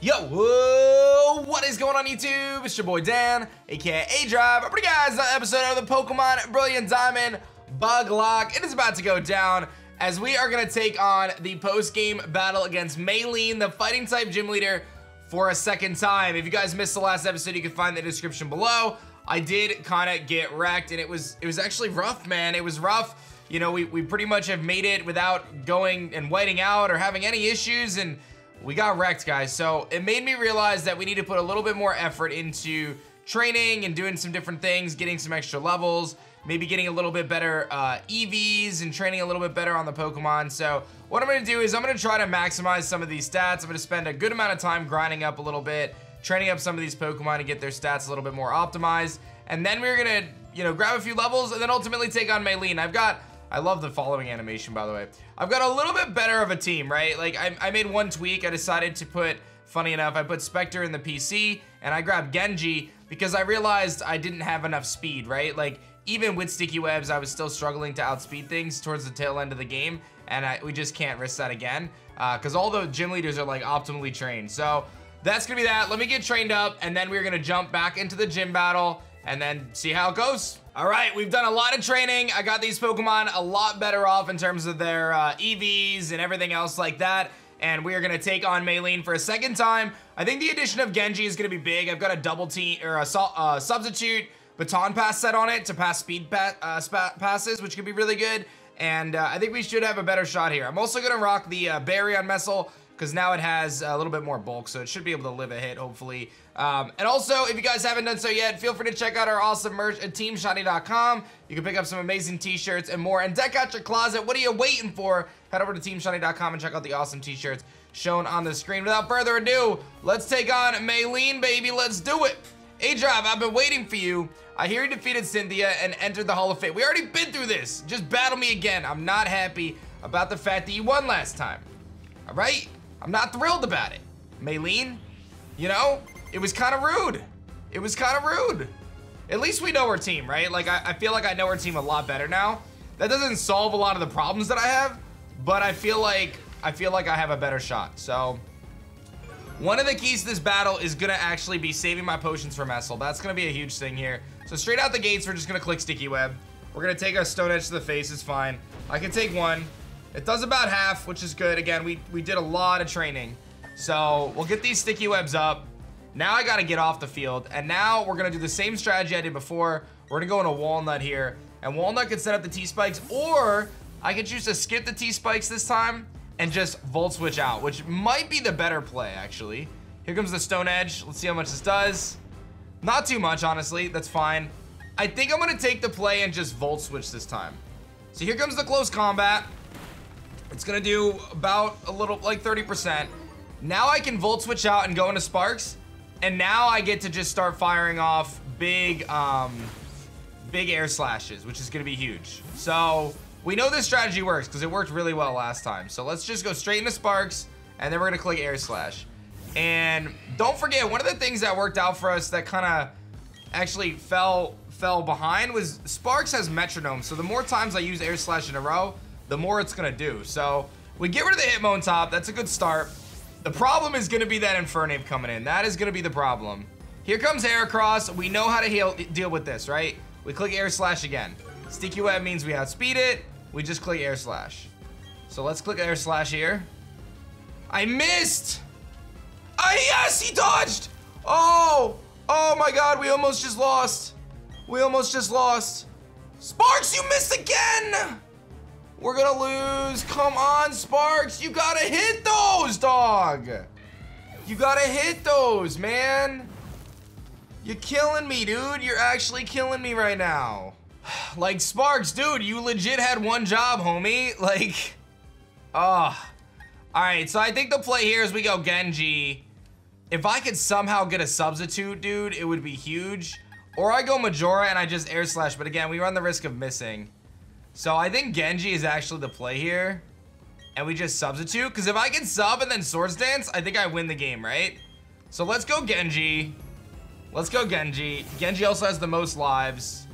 Yo, whoa, what is going on YouTube? It's your boy Dan, aka ADrive. I bring you guys another episode of the Pokemon Brilliant Diamond Bug Lock. It is about to go down as we are going to take on the post-game battle against Maylene, the fighting type gym leader, for a second time. If you guys missed the last episode, you can find the description below. I did kind of get wrecked, and it was actually rough, man. It was rough. You know, we pretty much have made it without going and whiting out or having any issues, and we got wrecked, guys. So it made me realize that we need to put a little bit more effort into training and doing some different things, getting some extra levels, maybe getting a little bit better EVs and training a little bit better on the Pokemon. So what I'm going to do is I'm going to try to maximize some of these stats. I'm going to spend a good amount of time grinding up a little bit, training up some of these Pokemon to get their stats a little bit more optimized. And then we're going to, you know, grab a few levels and then ultimately take on Maylene. I love the following animation, by the way. I've got a little bit better of a team, right? Like, I made one tweak. I decided to put, funny enough, I put Specter in the PC, and I grabbed Genji because I realized I didn't have enough speed, right? Like, even with Sticky Webs, I was still struggling to outspeed things towards the tail end of the game, and we just can't risk that again because all the gym leaders are, like, optimally trained. So that's going to be that. Let me get trained up, and then we're going to jump back into the gym battle and then see how it goes. All right, we've done a lot of training. I got these Pokemon a lot better off in terms of their EVs and everything else like that. And we are gonna take on Maylene for a second time. I think the addition of Genji is gonna be big. I've got a double team or a substitute baton pass set on it to pass speed passes, which could be really good. And I think we should have a better shot here. I'm also gonna rock the Baryon Messel, because now it has a little bit more bulk, so it should be able to live a hit, hopefully. And also, if you guys haven't done so yet, feel free to check out our awesome merch at TeamShiny.com. You can pick up some amazing t-shirts and more, and deck out your closet. What are you waiting for? Head over to TeamShiny.com and check out the awesome t-shirts shown on the screen. Without further ado, let's take on Maylene, baby. Let's do it. ADrive, I've been waiting for you. I hear you defeated Cynthia and entered the Hall of Fate. We already been through this. Just battle me again. I'm not happy about the fact that you won last time. All right? I'm not thrilled about it, Maylene. You know, it was kind of rude. It was kind of rude. At least we know her team, right? Like, I feel like I know her team a lot better now. That doesn't solve a lot of the problems that I have, but I feel like I have a better shot. So, one of the keys to this battle is gonna actually be saving my potions for Messel. That's gonna be a huge thing here. So straight out the gates, we're just gonna click Sticky Web. We're gonna take a Stone Edge to the face. It's fine. I can take one. It does about half, which is good. Again, we did a lot of training. So we'll get these Sticky Webs up. Now I gotta get off the field. And now we're gonna do the same strategy I did before. We're gonna go into Walnut here. And Walnut can set up the T-Spikes, or I could choose to skip the T-Spikes this time and just Volt Switch out, which might be the better play, actually. Here comes the Stone Edge. Let's see how much this does. Not too much, honestly. That's fine. I think I'm gonna take the play and just Volt Switch this time. So here comes the Close Combat. It's gonna do about a little, like 30%. Now I can Volt Switch out and go into Sparks, and now I get to just start firing off big, big air slashes, which is gonna be huge. So we know this strategy works because it worked really well last time. So let's just go straight into Sparks, and then we're gonna click Air Slash. And don't forget, one of the things that worked out for us that kind of actually fell behind was Sparks has Metronome. So the more times I use Air Slash in a row, the more it's gonna do. So we get rid of the Hitmontop. That's a good start. The problem is gonna be that Infernape coming in. That is gonna be the problem. Here comes Heracross. We know how to deal with this, right? We click Air Slash again. Sticky Web means we outspeed it. We just click Air Slash. So let's click Air Slash here. I missed. Yes, he dodged. Oh my God, we almost just lost. We almost just lost. Sparks, you missed again. We're gonna lose. Come on, Sparks. You gotta hit those, dog. You gotta hit those, man. You're killing me, dude. You're actually killing me right now. Like, Sparks, dude, you legit had one job, homie. Like, all right, so I think the play here is we go Genji. If I could somehow get a substitute, dude, it would be huge. Or I go Majora and I just Air Slash, but again, we run the risk of missing. So I think Genji is actually the play here, and we just substitute, because if I can sub and then Swords Dance, I think I win the game, right? So let's go Genji. Let's go Genji. Genji also has the most lives.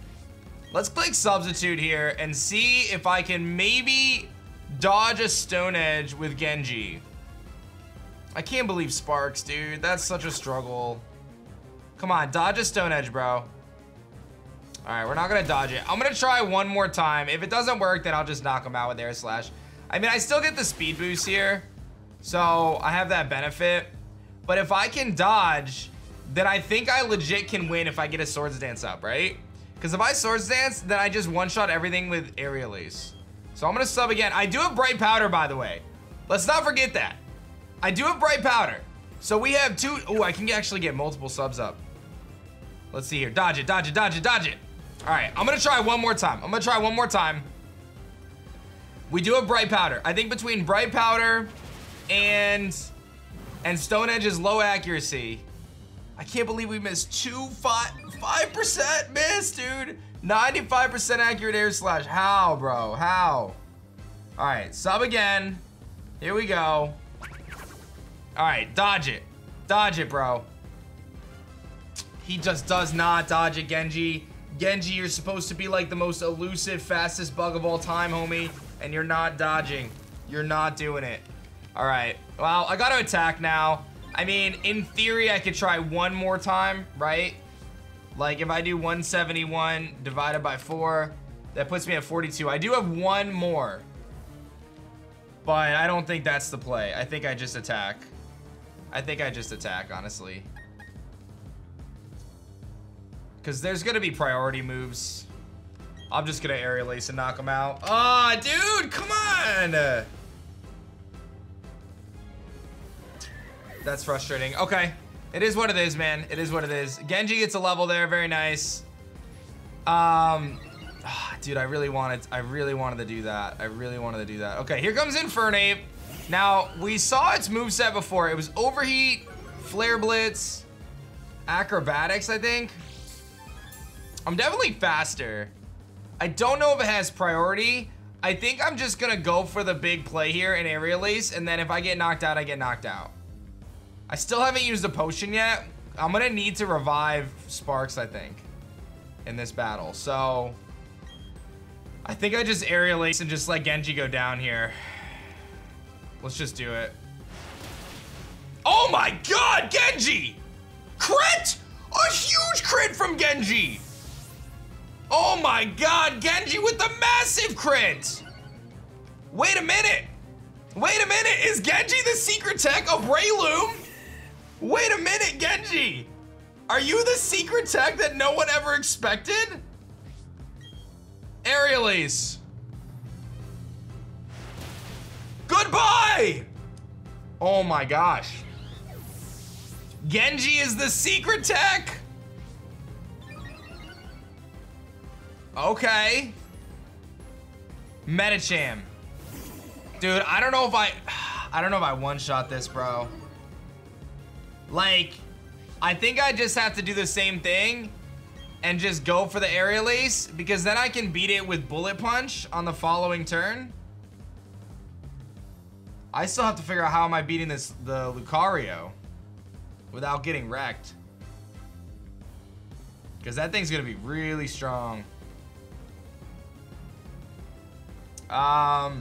Let's click Substitute here and see if I can maybe dodge a Stone Edge with Genji. I can't believe Sparks, dude. That's such a struggle. Come on, dodge a Stone Edge, bro. All right, we're not gonna dodge it. I'm gonna try one more time. If it doesn't work, then I'll just knock him out with Air Slash. I mean, I still get the speed boost here, so I have that benefit. But if I can dodge, then I think I legit can win if I get a Swords Dance up, right? Because if I Swords Dance, then I just one-shot everything with Aerial Ace. So I'm gonna sub again. I do have Bright Powder, by the way. Let's not forget that. I do have Bright Powder. So we have two, oh, I can actually get multiple subs up. Let's see here, dodge it, dodge it, dodge it, dodge it. All right, I'm gonna try one more time. I'm gonna try one more time. We do have Bright Powder. I think between Bright Powder and Stone Edge is low accuracy. I can't believe we missed 5% miss, dude. 95% accurate Air Slash. How, bro? How? All right, sub again. Here we go. All right, dodge it. Dodge it, bro. He just does not dodge it, Genji. Genji, you're supposed to be like the most elusive, fastest bug of all time, homie, and you're not dodging. You're not doing it. All right, well, I gotta attack now. I mean, in theory, I could try one more time, right? Like, if I do 171 divided by 4, that puts me at 42. I do have one more, but I don't think that's the play. I think I just attack. I think I just attack, honestly. Because there's going to be priority moves. I'm just going to Aerial Ace and knock him out. Ah, oh, dude, come on! That's frustrating. Okay. It is what it is, man. It is what it is. Genji gets a level there. Very nice. Dude, I really wanted to do that. I really wanted to do that. Okay, here comes Infernape. Now, we saw its moveset before. It was Overheat, Flare Blitz, Acrobatics, I think. I'm definitely faster. I don't know if it has priority. I think I'm just gonna go for the big play here and Aerial Ace, and then if I get knocked out, I get knocked out. I still haven't used a potion yet. I'm gonna need to revive Sparks, I think, in this battle. So I think I just Aerial Ace and just let Genji go down here. Let's just do it. Oh my god, Genji! Crit! A huge crit from Genji! Oh my god, Genji with the massive crit! Wait a minute! Wait a minute! Is Genji the secret tech of Rayloom? Wait a minute, Genji! Are you the secret tech that no one ever expected? Aerial Ace. Goodbye! Oh my gosh. Genji is the secret tech? Okay. Medicham. Dude, I don't know if I one-shot this, bro. Like, I think I just have to do the same thing and just go for the Aerial Ace, because then I can beat it with Bullet Punch on the following turn. I still have to figure out how am I beating the Lucario without getting wrecked. Because that thing's gonna be really strong. I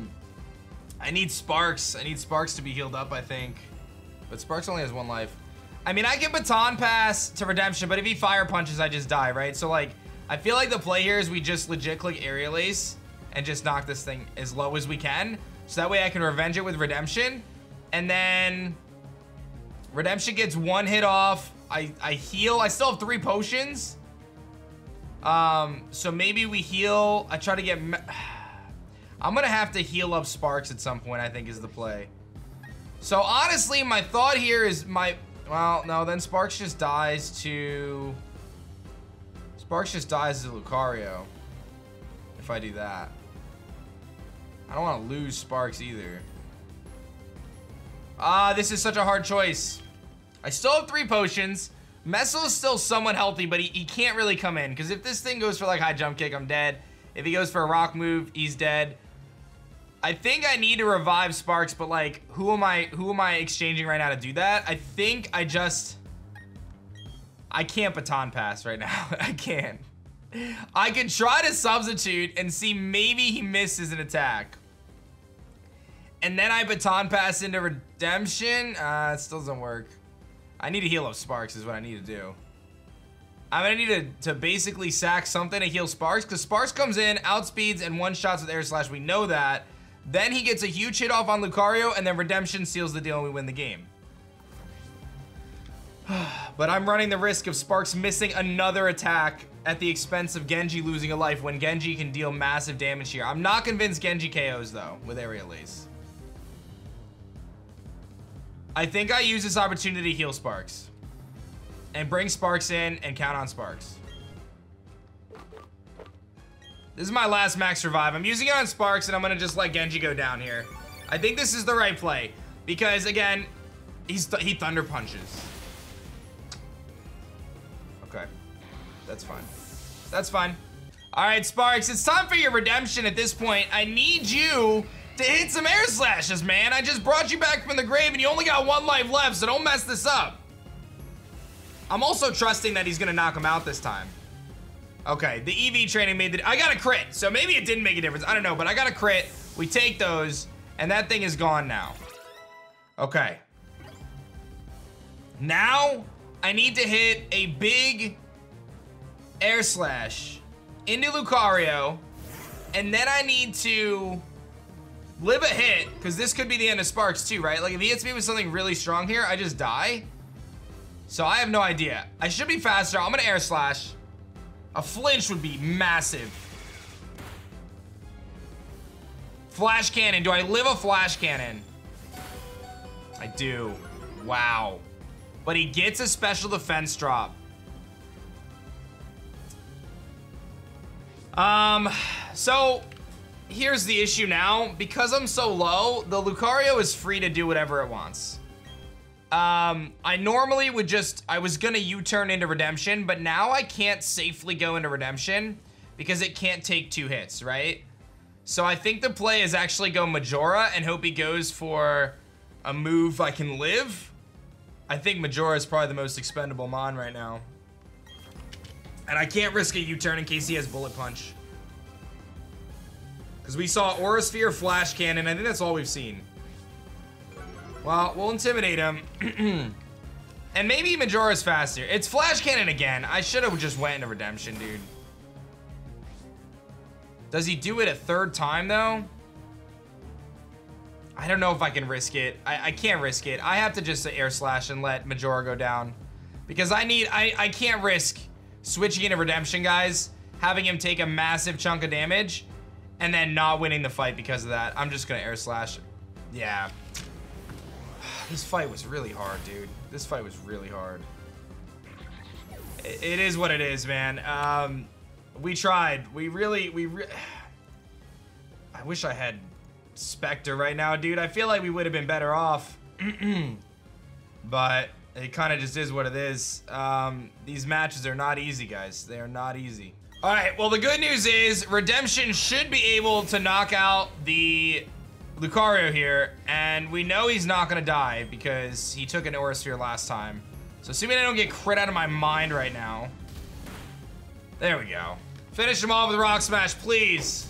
need Sparks. I need Sparks to be healed up, I think. But Sparks only has one life. I mean, I can Baton Pass to Redemption, but if he Fire Punches, I just die, right? So, like, I feel like the play here is we just legit click Aerial Ace and just knock this thing as low as we can. So that way I can revenge it with Redemption. And then Redemption gets one hit off. I heal. I still have 3 potions. So maybe we heal. I try to get... I'm gonna have to heal up Sparks at some point, I think, is the play. So honestly, my thought here is my, well, no, then Sparks just dies to, Lucario. If I do that. I don't wanna lose Sparks either. Ah, this is such a hard choice. I still have 3 potions. Messel is still somewhat healthy, but he can't really come in, because if this thing goes for like high jump kick, I'm dead. If he goes for a rock move, he's dead. I think I need to revive Sparks, but like, who am I exchanging right now to do that? I think I can't Baton Pass right now. I can't. I could try to substitute and see maybe he misses an attack. And then I baton pass into Redemption. It still doesn't work. I need to heal up Sparks is what I need to do. I'm gonna need to basically sack something to heal Sparks, because Sparks comes in, outspeeds, and one-shots with Air Slash. We know that. Then he gets a huge hit off on Lucario, and then Redemption seals the deal and we win the game. But I'm running the risk of Sparks missing another attack at the expense of Genji losing a life when Genji can deal massive damage here. I'm not convinced Genji KOs, though, with Aerial Ace. I think I use this opportunity to heal Sparks and bring Sparks in and count on Sparks. This is my last max revive. I'm using it on Sparks, and I'm going to just let Genji go down here. I think this is the right play because, again, he Thunder Punches. Okay. That's fine. That's fine. All right, Sparks, it's time for your redemption at this point. I need you to hit some Air Slashes, man. I just brought you back from the grave, and you only got one life left, so don't mess this up. I'm also trusting that he's going to knock him out this time. Okay, the EV training made the... I got a crit, so maybe it didn't make a difference. I don't know, but I got a crit. We take those, and that thing is gone now. Okay. Now, I need to hit a big Air Slash into Lucario, and then I need to live a hit, because this could be the end of Sparks too, right? Like, if he hits me with something really strong here, I just die. So I have no idea. I should be faster. I'm going to Air Slash. A flinch would be massive. Flash Cannon. Do I live a Flash Cannon? I do. Wow. But he gets a special defense drop. So here's the issue now. Because I'm so low, the Lucario is free to do whatever it wants. I normally would just, I was gonna U-turn into Redemption, but now I can't safely go into Redemption because it can't take two hits, right? So I think the play is actually go Majora and hope he goes for a move I can live. I think Majora is probably the most expendable Mon right now. And I can't risk a U-turn in case he has Bullet Punch. Because we saw Aura Sphere, Flash Cannon, I think that's all we've seen. Well, we'll intimidate him. And maybe Majora's faster. It's Flash Cannon again. I should have just went into Redemption, dude. Does he do it a third time, though? I don't know if I can risk it. I can't risk it. I have to just Air Slash and let Majora go down. Because I can't risk switching into Redemption, guys. Having him take a massive chunk of damage. And then not winning the fight because of that. I'm just going to Air Slash. Yeah. This fight was really hard, dude. This fight was really hard. It is what it is, man. We tried. I wish I had Specter right now, dude. I feel like we would have been better off. But it kind of just is what it is. These matches are not easy, guys. They are not easy. All right, well, the good news is Redemption should be able to knock out the Lucario here, and we know he's not gonna die because he took an Aura Sphere last time. So assuming I don't get crit out of my mind right now. There we go. Finish him off with a Rock Smash, please.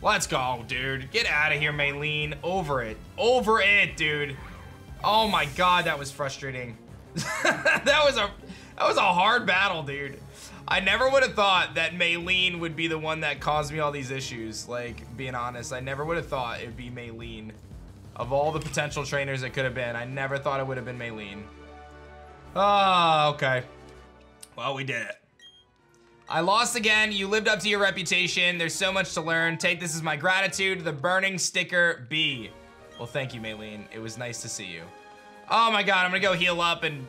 Let's go, dude. Get out of here, Maylene. Over it. Over it, dude. Oh my god, that was frustrating. That was a hard battle, dude. I never would have thought that Maylene would be the one that caused me all these issues. Like, being honest, I never would have thought it'd be Maylene. Of all the potential trainers it could have been, I never thought it would have been Maylene. Oh, okay. Well, we did it. I lost again. You lived up to your reputation. There's so much to learn. Take this as my gratitude. The burning sticker B. Well, thank you, Maylene. It was nice to see you. Oh my god, I'm gonna go heal up and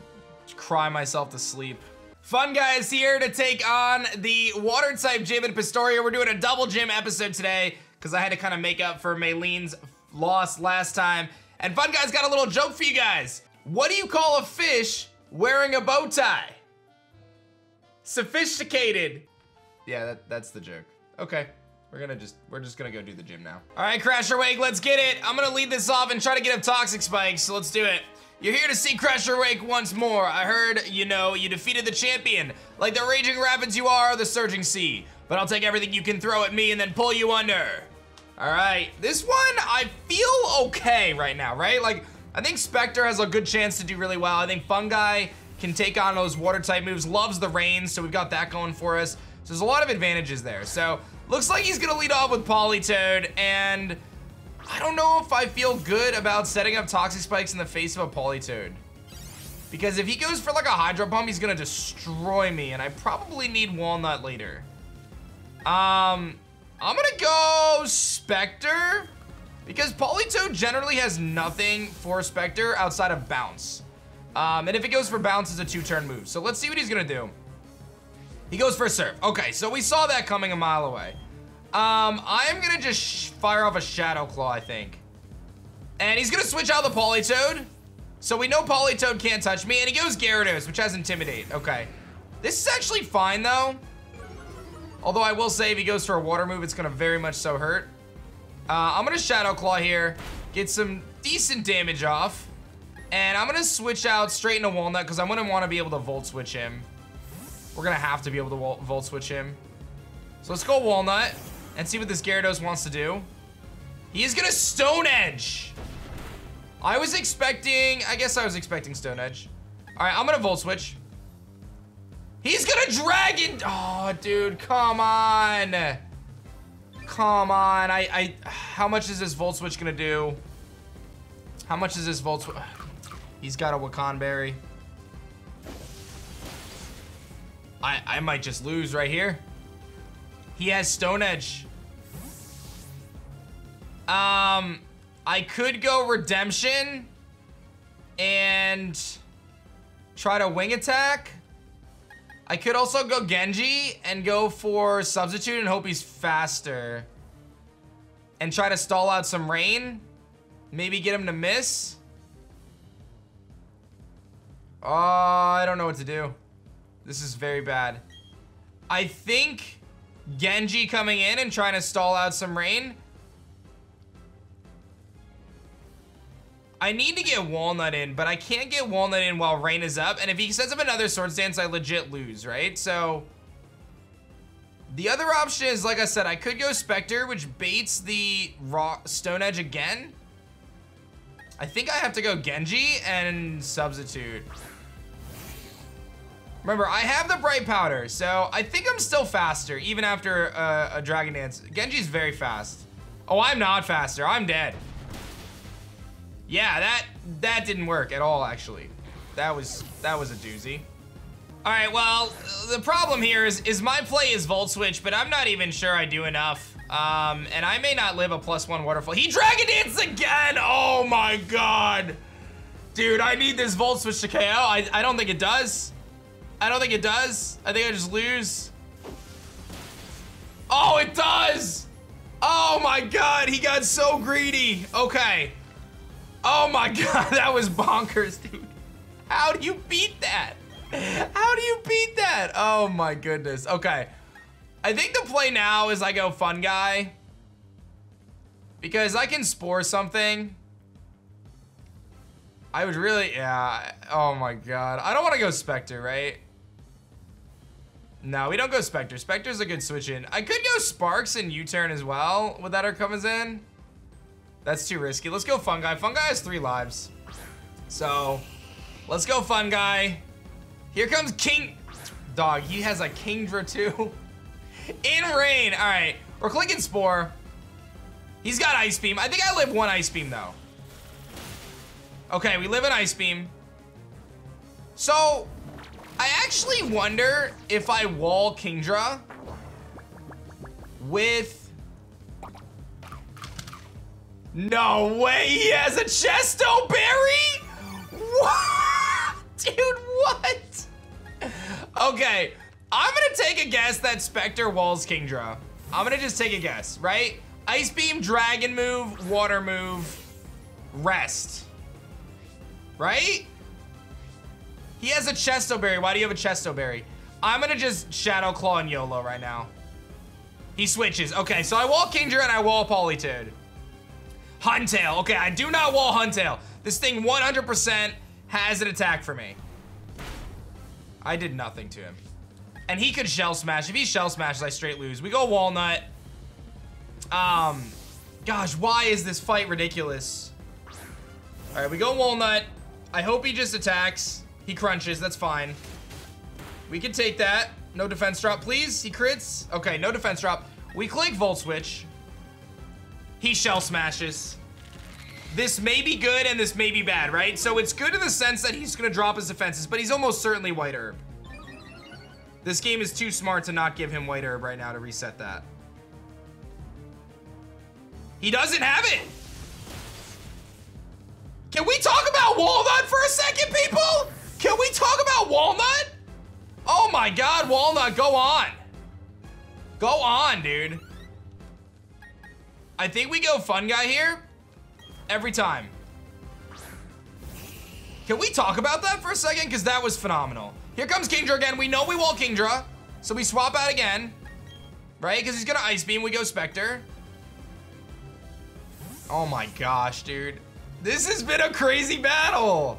cry myself to sleep. Fungi is here to take on the Water-type gym in Pastoria. We're doing a double gym episode today because I had to kind of make up for Maylene's loss last time. And Funguy's got a little joke for you guys. What do you call a fish wearing a bow tie? Sophisticated. Yeah, that's the joke. Okay, we're just gonna go do the gym now. All right, Crasher Wake, let's get it. I'm gonna lead this off and try to get up Toxic Spikes, so let's do it. You're here to see Crasher Wake once more. I heard, you know, you defeated the champion. Like the raging rapids you are, the surging sea. But I'll take everything you can throw at me and then pull you under. All right, this one, I feel okay right now, right? Like, I think Specter has a good chance to do really well. I think Fungi can take on those water type moves, loves the rain, so we've got that going for us. So there's a lot of advantages there. So looks like he's gonna lead off with Politoed, and I don't know if I feel good about setting up Toxic Spikes in the face of a Politoed. Because if he goes for like a Hydro Pump, he's gonna destroy me, and I probably need Walnut later. I'm gonna go Specter, because Politoed generally has nothing for Specter outside of Bounce. And if it goes for Bounce, it's a two-turn move. So let's see what he's gonna do. He goes for a Surf. Okay, so we saw that coming a mile away. I'm gonna just fire off a Shadow Claw, I think. And he's gonna switch out the Politoed. So we know Politoed can't touch me, and he goes Gyarados, which has Intimidate. Okay. This is actually fine, though. Although I will say if he goes for a Water move, it's gonna very much so hurt. I'm gonna Shadow Claw here, get some decent damage off. And I'm gonna switch out straight into Walnut because I wouldn't want to be able to Volt Switch him. We're gonna have to be able to Volt Switch him. So let's go Walnut and see what this Gyarados wants to do. He is gonna Stone Edge. I guess I was expecting Stone Edge. All right, I'm gonna Volt Switch. He's gonna Dragon. Oh, dude, come on. Come on, how much is this Volt Switch gonna do? How much is this Volt Switch? He's got a Wakan Berry. I might just lose right here. He has Stone Edge. I could go Redemption and try to Wing Attack. I could also go Genji and go for Substitute and hope he's faster. And try to stall out some rain. Maybe get him to miss. Oh, I don't know what to do. This is very bad. I think Genji coming in and trying to stall out some rain. I need to get Walnut in, but I can't get Walnut in while rain is up. And if he sets up another Swords Dance, I legit lose, right? So the other option is, like I said, I could go Specter, which baits the Stone Edge again. I think I have to go Genji and Substitute. Remember, I have the Bright Powder, so I think I'm still faster, even after a Dragon Dance. Genji's very fast. Oh, I'm not faster. I'm dead. Yeah, that didn't work at all, actually. That was a doozy. All right, well, the problem here is my play is Volt Switch, but I'm not even sure I do enough. And I may not live a +1 waterfall. He Dragon Danced again! Oh, my God. Dude, I need this Volt Switch to KO. I don't think it does. I don't think it does. I think I just lose. Oh, it does. Oh my God, he got so greedy. Okay. Oh my God, that was bonkers, dude. How do you beat that? How do you beat that? Oh my goodness. Okay. I think the play now is I go Fungi. Because I can Spore something. I would really, yeah. Oh my God. I don't want to go Specter, right? No, we don't go Specter. Specter's a good switch in. I could go Sparks and U-turn as well with that comes in. That's too risky. Let's go Fungi. Fungi has 3 lives. So, let's go Fungi. Here comes King... Dog, he has a Kingdra too. In rain. All right. We're clicking Spore. He's got Ice Beam. I think I live 1 Ice Beam though. Okay, we live in Ice Beam. So, I actually wonder if I wall Kingdra with... No way, he has a Chesto Berry? What? Dude, what? Okay, I'm gonna take a guess that Specter walls Kingdra. I'm gonna just take a guess, right? Ice Beam, Dragon move, Water move, Rest. Right? He has a Chesto Berry. Why do you have a Chesto Berry? I'm gonna just Shadow Claw and YOLO right now. He switches. Okay, so I wall Kingdra and I wall Politoed. Huntail. Okay, I do not wall Huntail. This thing 100% has an attack for me. I did nothing to him. And he could Shell Smash. If he Shell Smashes, I straight lose. We go Walnut. Gosh, why is this fight ridiculous? All right, we go Walnut. I hope he just attacks. He crunches, that's fine. We can take that. No defense drop, please. He crits. Okay, no defense drop. We click Volt Switch. He Shell Smashes. This may be good and this may be bad, right? So it's good in the sense that he's gonna drop his defenses, but he's almost certainly White Herb. This game is too smart to not give him White Herb right now to reset that. He doesn't have it! Can we talk about Walnut for a second, people? Can we talk about Walnut? Oh my God, Walnut, go on. Go on, dude. I think we go Fungi here every time. Can we talk about that for a second? Because that was phenomenal. Here comes Kingdra again. We know we wall Kingdra, so we swap out again, right? Because he's gonna Ice Beam, we go Specter. Oh my gosh, dude. This has been a crazy battle.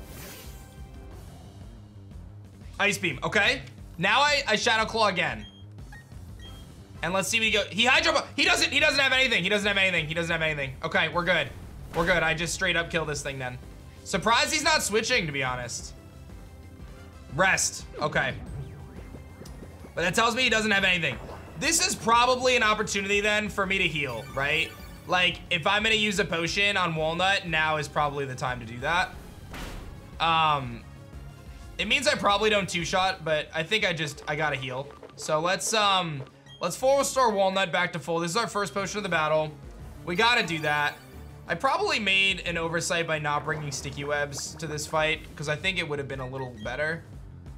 Ice Beam, okay. Now I Shadow Claw again. And let's see what he goes. He Hydro Bomb. He doesn't have anything. He doesn't have anything. Okay, we're good. We're good. I just straight up kill this thing then. Surprised he's not switching, to be honest. Rest, okay. But that tells me he doesn't have anything. This is probably an opportunity then for me to heal, right? Like, if I'm gonna use a potion on Walnut, now is probably the time to do that. It means I probably don't two-shot, but I think I gotta heal. So let's full restore Walnut back to full. This is our first potion of the battle. We gotta do that. I probably made an oversight by not bringing Sticky Webs to this fight, because I think it would have been a little better.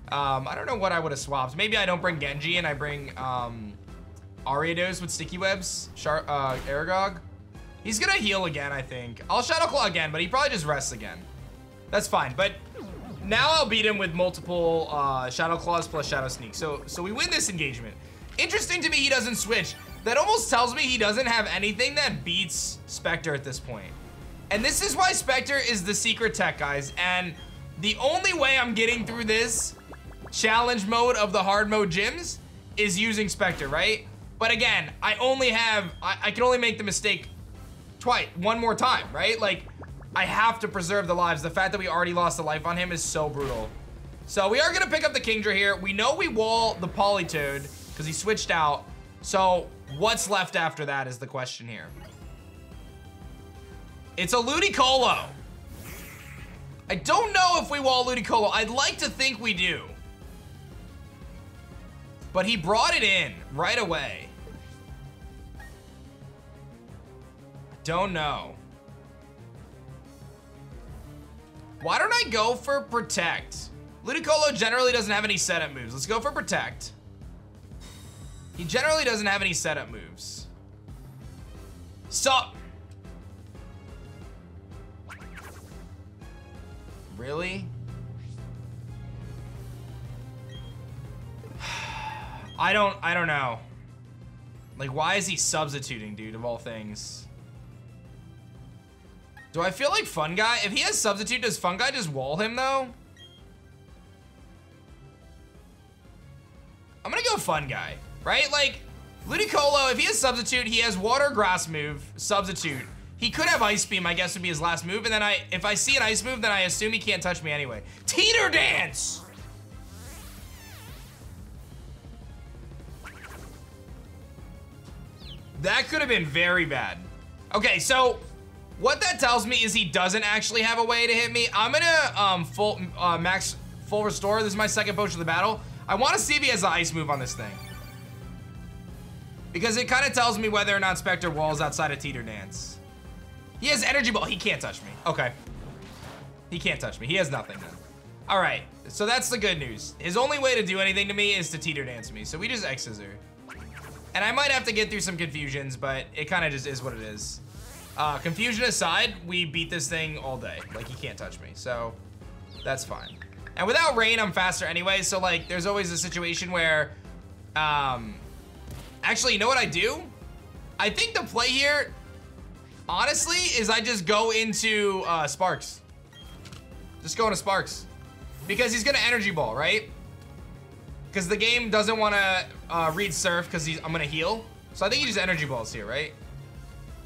I don't know what I would have swapped. Maybe I don't bring Genji and I bring Ariados with Sticky Webs, Aragog. He's gonna heal again, I think. I'll Shadow Claw again, but he probably just rests again. That's fine, but now I'll beat him with multiple Shadow Claws plus Shadow Sneak. So we win this engagement. Interesting to me, he doesn't switch. That almost tells me he doesn't have anything that beats Specter at this point. And this is why Specter is the secret tech, guys. And the only way I'm getting through this challenge mode of the hard mode gyms is using Specter, right? But again, I can only make the mistake twice, one more time, right? Like, I have to preserve the lives. The fact that we already lost a life on him is so brutal. So we are gonna pick up the Kingdra here. We know we wall the Politoed because he switched out. So what's left after that is the question here. It's a Ludicolo. I don't know if we wall Ludicolo. I'd like to think we do. But he brought it in right away. Don't know. Why don't I go for Protect? Ludicolo generally doesn't have any setup moves. Let's go for Protect. He generally doesn't have any setup moves. Stop. Really? I don't know. Like, why is he substituting, dude, of all things? Do I feel like Fungi? If he has substitute, does Fungi just wall him, though? I'm gonna go Fungi, right? Like, Ludicolo, if he has substitute, he has Water Grass move, substitute. He could have Ice Beam, I guess, would be his last move, and then if I see an Ice move, then I assume he can't touch me anyway. Teeter Dance! That could have been very bad. Okay, so what that tells me is he doesn't actually have a way to hit me. I'm gonna max full restore. This is my second potion of the battle. I want to see if he has the ice move on this thing, because it kind of tells me whether or not Specter walls outside of Teeter Dance. He has Energy Ball. He can't touch me. Okay. He can't touch me. He has nothing then. All right. So that's the good news. His only way to do anything to me is to Teeter Dance me. So we just X Scissor. And I might have to get through some confusions, but it kind of just is what it is. Confusion aside, we beat this thing all day. Like, he can't touch me, so that's fine. And without rain, I'm faster anyway, so, like, there's always a situation where, actually, you know what I do? I think the play here, honestly, is I just go into, Sparks. Just go into Sparks. Because he's gonna Energy Ball, right? Because the game doesn't want to read Surf, because I'm going to heal. So I think he just Energy Balls here, right?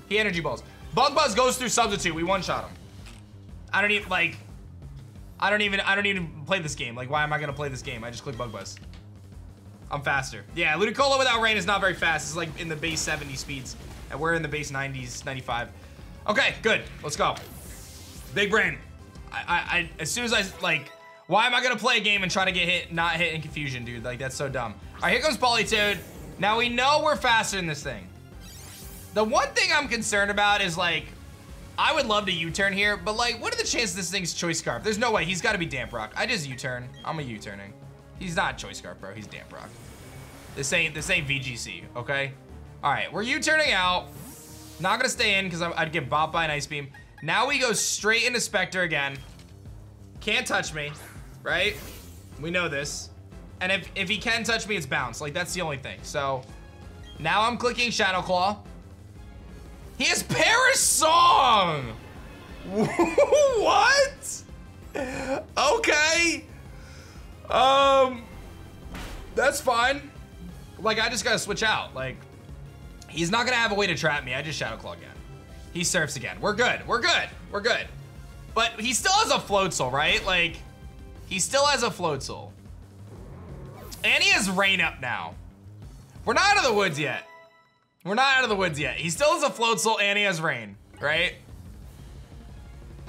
He energy balls. Bug Buzz goes through substitute. We one-shot him. I don't even play this game. Like, why am I gonna play this game? I just click Bug Buzz. I'm faster. Yeah, Ludicolo without rain is not very fast. It's like in the base 70 speeds. And we're in the base 90s, 95. Okay, good. Let's go. Big brain. As soon as I, like, why am I gonna play a game and try to get hit, not hit in confusion, dude? Like, that's so dumb. All right, here comes Politoed. Now we know we're faster than this thing. The one thing I'm concerned about is, like, I would love to U-turn here, but, like, what are the chances this thing's Choice Scarf? There's no way. He's got to be Damp Rock. I just U-turn. I'm a U-turning. He's not Choice Scarf, bro. He's Damp Rock. This ain't VGC, okay? All right, we're U-turning out. Not going to stay in because I'd get bopped by an Ice Beam. Now we go straight into Specter again. Can't touch me, right? We know this. And if he can touch me, it's bounce. Like, that's the only thing. So, now I'm clicking Shadow Claw. He has Parasong! What? Okay. That's fine. Like, I just gotta switch out. Like, he's not gonna have a way to trap me. I just Shadow Claw again. He surfs again. We're good. We're good. We're good. But he still has a Floatzel, right? Like, he still has a Floatzel. And he has Rain up now. We're not out of the woods yet. We're not out of the woods yet. He still has a Floatzel and he has Rain, right?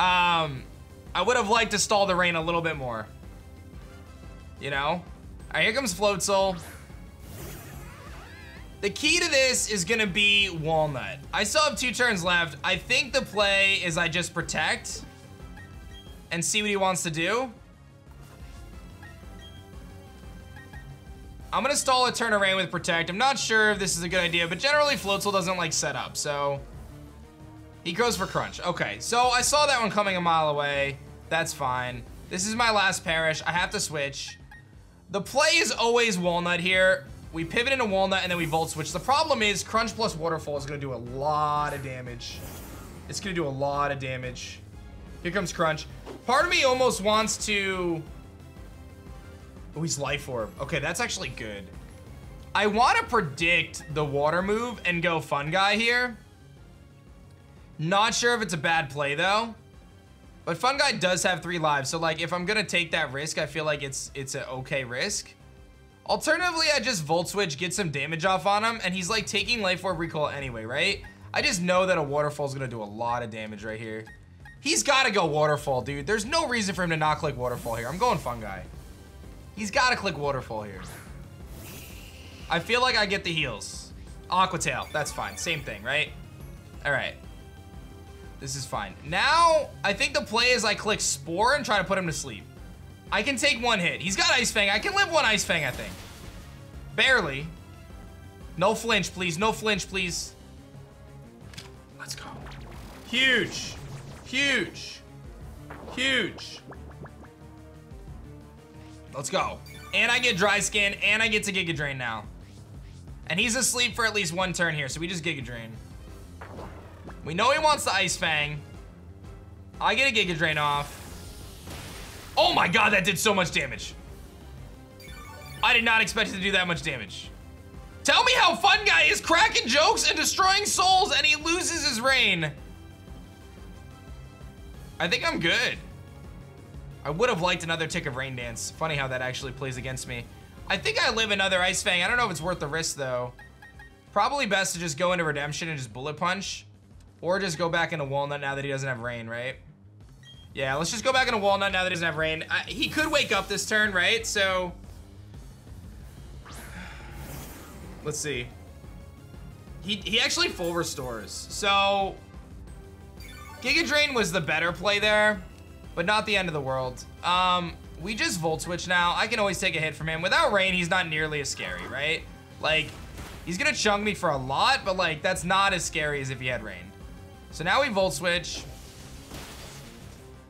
I would have liked to stall the Rain a little bit more. You know? Alright, here comes Floatzel. The key to this is gonna be Walnut. I still have 2 turns left. I think the play is I just protect and see what he wants to do. I'm gonna stall a turn of Rain with Protect. I'm not sure if this is a good idea, but generally Floatzel doesn't like set up, so he goes for Crunch. Okay, so I saw that one coming a mile away. That's fine. This is my last Parish. I have to switch. The play is always Walnut here. We pivot into Walnut and then we Volt Switch. The problem is Crunch plus Waterfall is gonna do a lot of damage. It's gonna do a lot of damage. Here comes Crunch. Part of me almost wants to... Oh, he's Life Orb. Okay, that's actually good. I want to predict the water move and go Fungi here. Not sure if it's a bad play, though. But Fungi does have 3 lives, so, like, if I'm going to take that risk, I feel like it's an okay risk. Alternatively, I just Volt Switch, get some damage off on him, and he's, like, taking Life Orb Recoil anyway, right? I just know that a Waterfall is going to do a lot of damage right here. He's got to go Waterfall, dude. There's no reason for him to not click Waterfall here. I'm going Fungi. He's got to click Waterfall here. I feel like I get the heals. Aqua Tail, that's fine. Same thing, right? All right. This is fine. Now, I think the play is I click Spore and try to put him to sleep. I can take 1 hit. He's got Ice Fang. I can live 1 Ice Fang, I think. Barely. No flinch, please. No flinch, please. Let's go. Huge. Huge. Huge. Let's go. And I get Dry Skin, and I get to Giga Drain now. And he's asleep for at least 1 turn here, so we just Giga Drain. We know he wants the Ice Fang. I get a Giga Drain off. Oh my god, that did so much damage. I did not expect it to do that much damage. Tell me how Fungi is cracking jokes and destroying souls, and he loses his Rain. I think I'm good. I would have liked another tick of Rain Dance. Funny how that actually plays against me. I think I live another Ice Fang. I don't know if it's worth the risk, though. Probably best to just go into Redemption and just Bullet Punch. Or just go back into Walnut now that he doesn't have Rain, right? Yeah, let's just go back into Walnut now that he doesn't have Rain. He could wake up this turn, right? So... let's see. He actually full restores. So... Giga Drain was the better play there. But not the end of the world. We just Volt Switch now. I can always take a hit from him. Without Rain, he's not nearly as scary, right? Like, he's gonna chung me for a lot, but like, that's not as scary as if he had Rain. So now we Volt Switch.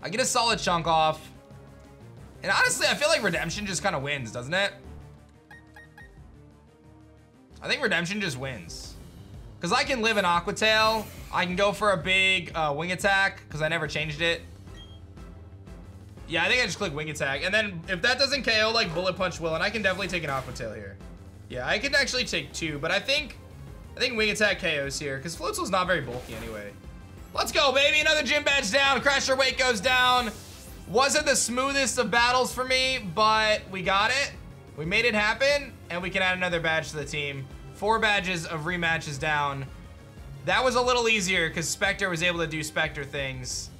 I get a solid chunk off. And honestly, I feel like Redemption just kind of wins, doesn't it? I think Redemption just wins. Because I can live an Aqua Tail. I can go for a big Wing Attack, because I never changed it. Yeah, I think I just click Wing Attack. And then if that doesn't KO, like Bullet Punch will, and I can definitely take an Aqua Tail here. Yeah, I can actually take 2, but I think I think Wing Attack KOs here, because Floatzel's not very bulky anyway. Let's go, baby. Another gym badge down. Crasher Wake goes down. Wasn't the smoothest of battles for me, but we got it. We made it happen, and we can add another badge to the team. 4 badges of rematches down. That was a little easier because Specter was able to do Specter things,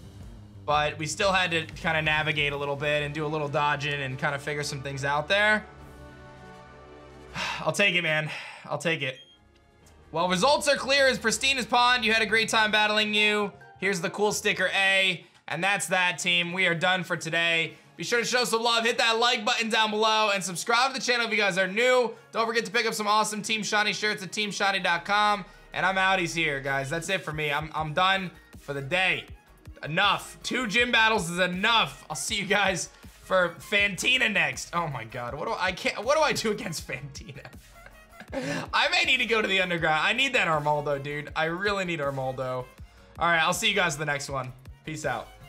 but we still had to kind of navigate a little bit and do a little dodging and kind of figure some things out there. I'll take it, man. I'll take it. While results are clear as pristine as pond, you had a great time battling you. Here's the cool sticker A, and that's that, team. We are done for today. Be sure to show some love, hit that like button down below, and subscribe to the channel if you guys are new. Don't forget to pick up some awesome Team Shiny shirts at TeamShiny.com. And I'm outies here, guys. That's it for me. I'm done for the day. Enough. 2 gym battles is enough. I'll see you guys for Fantina next. Oh my god. What do I do against Fantina? I may need to go to the underground. I need that Armaldo, dude. I really need Armaldo. All right, I'll see you guys in the next one. Peace out.